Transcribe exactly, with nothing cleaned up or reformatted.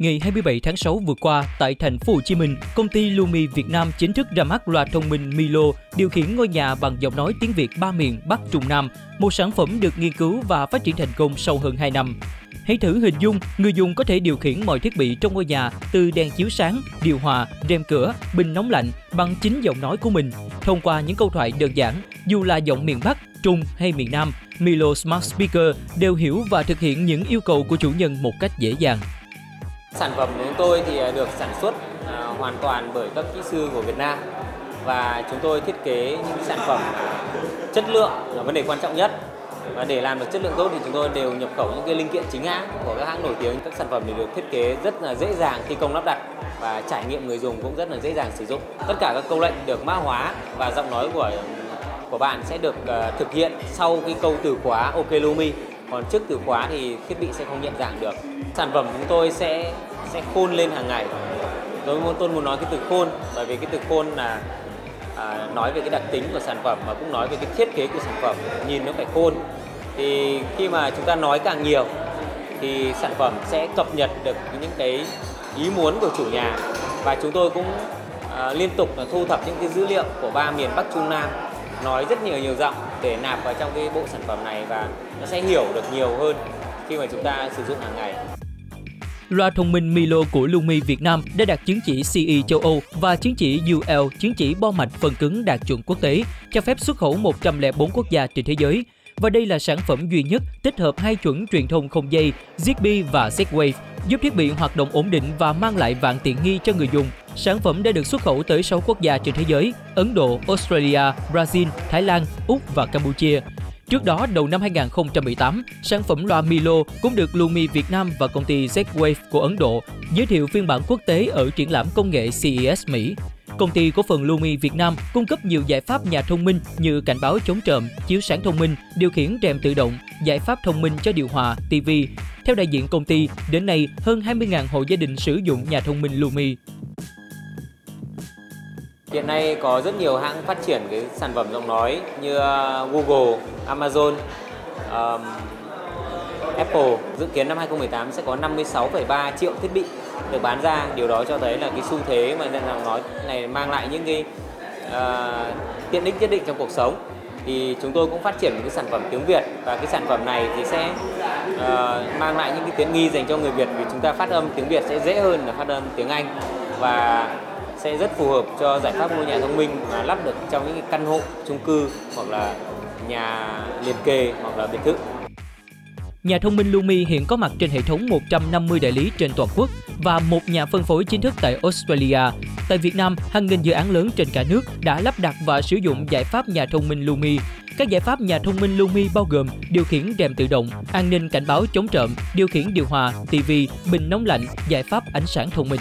Ngày hai mươi bảy tháng sáu vừa qua, tại thành phố Hồ Chí Minh, công ty Lumi Việt Nam chính thức ra mắt loa thông minh Milo điều khiển ngôi nhà bằng giọng nói tiếng Việt ba miền Bắc Trung Nam, một sản phẩm được nghiên cứu và phát triển thành công sau hơn hai năm. Hãy thử hình dung, người dùng có thể điều khiển mọi thiết bị trong ngôi nhà từ đèn chiếu sáng, điều hòa, rèm cửa, bình nóng lạnh bằng chính giọng nói của mình. Thông qua những câu thoại đơn giản, dù là giọng miền Bắc, Trung hay miền Nam, Milo Smart Speaker đều hiểu và thực hiện những yêu cầu của chủ nhân một cách dễ dàng. Sản phẩm của chúng tôi thì được sản xuất hoàn toàn bởi các kỹ sư của Việt Nam và chúng tôi thiết kế những sản phẩm chất lượng là vấn đề quan trọng nhất. Và để làm được chất lượng tốt thì chúng tôi đều nhập khẩu những cái linh kiện chính hãng của các hãng nổi tiếng. Các sản phẩm thì được thiết kế rất là dễ dàng thi công lắp đặt và trải nghiệm người dùng cũng rất là dễ dàng sử dụng. Tất cả các câu lệnh được mã hóa và giọng nói của của bạn sẽ được thực hiện sau cái câu từ khóa OK Lumi. Còn trước từ khóa thì thiết bị sẽ không nhận dạng được. Sản phẩm của chúng tôi sẽ sẽ khôn lên hàng ngày. Tôi muốn tôi muốn nói cái từ khôn, bởi vì cái từ khôn là à, nói về cái đặc tính của sản phẩm mà cũng nói về cái thiết kế của sản phẩm, nhìn nó phải khôn. Thì khi mà chúng ta nói càng nhiều thì sản phẩm sẽ cập nhật được những cái ý muốn của chủ nhà, và chúng tôi cũng à, liên tục là thu thập những cái dữ liệu của ba miền Bắc Trung Nam, nói rất nhiều nhiều giọng để nạp vào trong cái bộ sản phẩm này, và nó sẽ hiểu được nhiều hơn khi mà chúng ta sử dụng hàng ngày. Loa thông minh Milo của Lumi Việt Nam đã đạt chứng chỉ C E châu Âu và chứng chỉ U L, chứng chỉ bo mạch phần cứng đạt chuẩn quốc tế, cho phép xuất khẩu một trăm lẻ bốn quốc gia trên thế giới. Và đây là sản phẩm duy nhất tích hợp hai chuẩn truyền thông không dây Zigbee và Z-Wave, giúp thiết bị hoạt động ổn định và mang lại vạn tiện nghi cho người dùng. Sản phẩm đã được xuất khẩu tới sáu quốc gia trên thế giới: Ấn Độ, Australia, Brazil, Thái Lan, Úc và Campuchia. Trước đó, đầu năm hai nghìn không trăm mười tám, sản phẩm loa Milo cũng được Lumi Việt Nam và công ty Z-Wave của Ấn Độ giới thiệu phiên bản quốc tế ở triển lãm công nghệ C E S Mỹ. Công ty cổ phần Lumi Việt Nam cung cấp nhiều giải pháp nhà thông minh như cảnh báo chống trộm, chiếu sáng thông minh, điều khiển rèm tự động, giải pháp thông minh cho điều hòa, ti vi. Theo đại diện công ty, đến nay hơn hai mươi nghìn hộ gia đình sử dụng nhà thông minh Lumi. Hiện nay có rất nhiều hãng phát triển cái sản phẩm giọng nói như Google, Amazon, um, Apple. Dự kiến năm hai nghìn không trăm mười tám sẽ có năm mươi sáu phẩy ba triệu thiết bị được bán ra. Điều đó cho thấy là cái xu thế mà giọng nói này mang lại những cái uh, tiện ích nhất định trong cuộc sống. Thì chúng tôi cũng phát triển một cái sản phẩm tiếng Việt, và cái sản phẩm này thì sẽ uh, mang lại những cái tiện nghi dành cho người Việt, vì chúng ta phát âm tiếng Việt sẽ dễ hơn là phát âm tiếng Anh, và sẽ rất phù hợp cho giải pháp ngôi nhà thông minh mà lắp được trong những căn hộ chung cư hoặc là nhà liền kề hoặc là biệt thự. Nhà thông minh Lumi hiện có mặt trên hệ thống một trăm năm mươi đại lý trên toàn quốc và một nhà phân phối chính thức tại Australia. Tại Việt Nam, hàng nghìn dự án lớn trên cả nước đã lắp đặt và sử dụng giải pháp nhà thông minh Lumi. Các giải pháp nhà thông minh Lumi bao gồm điều khiển rèm tự động, an ninh cảnh báo chống trộm, điều khiển điều hòa, ti vi, bình nóng lạnh, giải pháp ánh sáng thông minh.